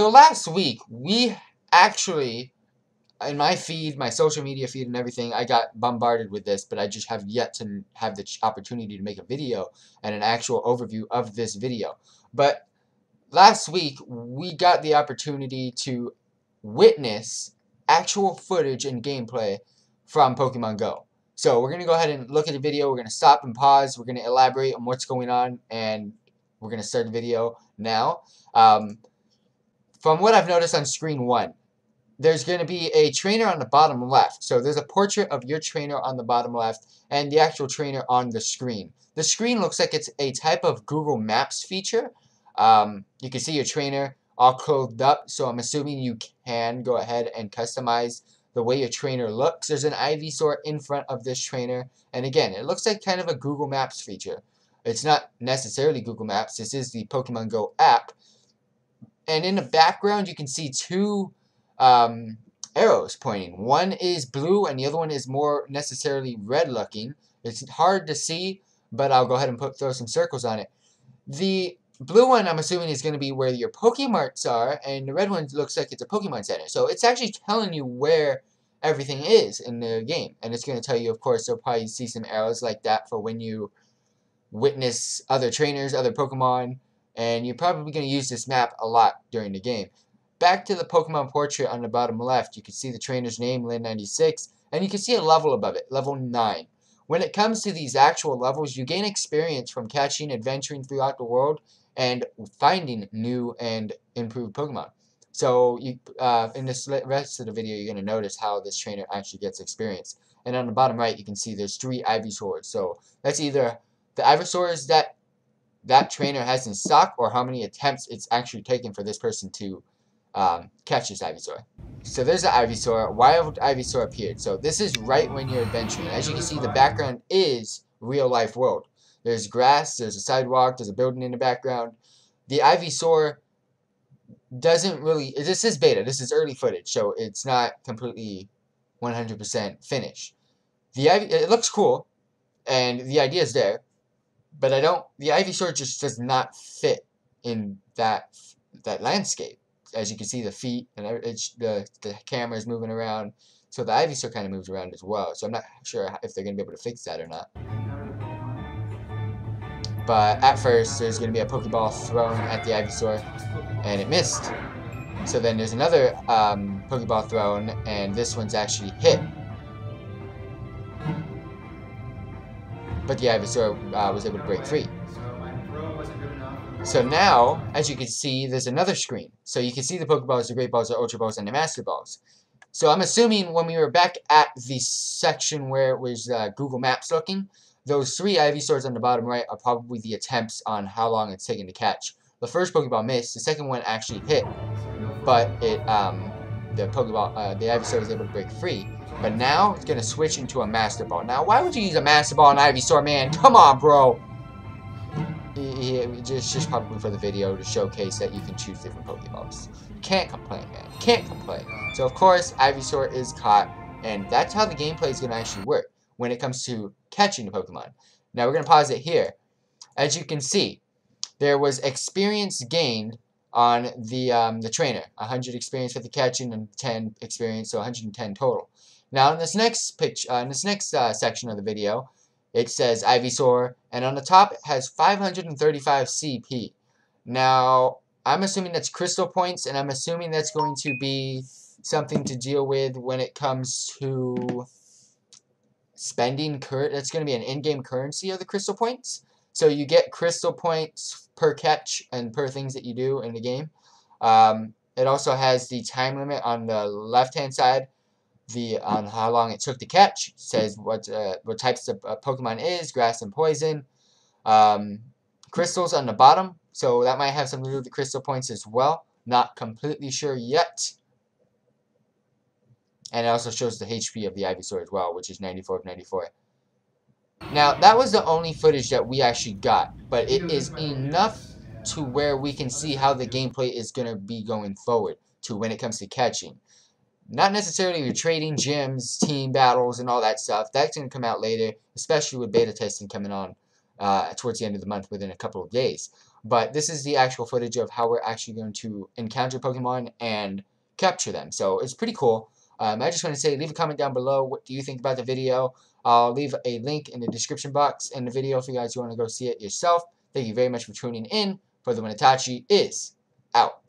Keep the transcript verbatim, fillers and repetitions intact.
So last week, we actually, in my feed, my social media feed and everything, I got bombarded with this, but I just have yet to have the opportunity to make a video and an actual overview of this video. But last week, we got the opportunity to witness actual footage and gameplay from Pokemon Go. So we're going to go ahead and look at the video. We're going to stop and pause. We're going to elaborate on what's going on, and we're going to start the video now. Um... From what I've noticed on screen one, there's going to be a trainer on the bottom left. So there's a portrait of your trainer on the bottom left and the actual trainer on the screen. The screen looks like it's a type of Google Maps feature. Um, you can see your trainer all clothed up, so I'm assuming you can go ahead and customize the way your trainer looks. There's an Ivysaur in front of this trainer, and again, it looks like kind of a Google Maps feature. It's not necessarily Google Maps. This is the Pokemon Go app. And in the background, you can see two um, arrows pointing. One is blue, and the other one is more necessarily red-looking. It's hard to see, but I'll go ahead and put throw some circles on it. The blue one, I'm assuming, is going to be where your Pokémarts are, and the red one looks like it's a Pokémon Center. So it's actually telling you where everything is in the game. And it's going to tell you, of course, you'll probably see some arrows like that for when you witness other trainers, other Pokémon. And you're probably going to use this map a lot during the game. Back to the Pokemon portrait on the bottom left, you can see the trainer's name, Lin ninety-six, and you can see a level above it, level nine. When it comes to these actual levels, you gain experience from catching, adventuring throughout the world, and finding new and improved Pokemon. So you, uh, in the rest of the video, you're going to notice how this trainer actually gets experience. And on the bottom right, you can see there's three Ivysaurs. So that's either the Ivysaurs that that trainer has in stock, or how many attempts it's actually taken for this person to um, catch this Ivysaur. So there's the Ivysaur. Wild Ivysaur appeared. So this is right when you're adventuring. As you can see, the background is real life world. There's grass, there's a sidewalk, there's a building in the background. The Ivysaur doesn't really, this is beta, this is early footage, so it's not completely one hundred percent finished. The Ivy, it looks cool, and the idea is there, but I don't, the Ivysaur just does not fit in that that landscape. As you can see, the feet and it's, the, the camera is moving around. So the Ivysaur kind of moves around as well. So I'm not sure if they're going to be able to fix that or not. But at first, there's going to be a Pokeball thrown at the Ivysaur, and it missed. So then there's another um, Pokeball thrown, and this one's actually hit. But the Ivysaur uh, was able to break free. So now, as you can see, there's another screen. So you can see the Pokeballs, the Great Balls, the Ultra Balls, and the Master Balls. So I'm assuming when we were back at the section where it was uh, Google Maps looking, those three Ivysaurs on the bottom right are probably the attempts on how long it's taken to catch. The first Pokeball missed, the second one actually hit, but it, um, the Pokeball, uh, the Ivysaur was able to break free. But now, it's going to switch into a Master Ball. Now, why would you use a Master Ball and Ivysaur, man? Come on, bro! It's just probably for the video to showcase that you can choose different Pokeballs. Can't complain, man. Can't complain. So, of course, Ivysaur is caught, and that's how the gameplay is going to actually work when it comes to catching the Pokemon. Now, we're going to pause it here. As you can see, there was experience gained on the, um, the trainer. one hundred experience for the catching and ten experience, so one hundred ten total. Now in this next picture, uh, in this next uh, section of the video, it says Ivysaur, and on the top it has five hundred thirty-five C P. Now I'm assuming that's crystal points, and I'm assuming that's going to be something to deal with when it comes to spending. Cur that's going to be an in-game currency of the crystal points. So you get crystal points per catch and per things that you do in the game. Um, it also has the time limit on the left-hand side. The, on how long it took to catch. It says what uh, what types of uh, Pokemon is, grass and poison. Um, crystals on the bottom, so that might have something to do with the crystal points as well. Not completely sure yet. And it also shows the H P of the Ivysaur as well, which is ninety-four of ninety-four. Now, that was the only footage that we actually got, but it is enough to where we can see how the gameplay is going to be going forward to when it comes to catching. Not necessarily your trading gyms, team battles, and all that stuff. That's going to come out later, especially with beta testing coming on uh, towards the end of the month within a couple of days. But this is the actual footage of how we're actually going to encounter Pokemon and capture them. So it's pretty cool. Um, I just want to say, leave a comment down below. What do you think about the video? I'll leave a link in the description box in the video if you guys want to go see it yourself. Thank you very much for tuning in. FTWitachi is out.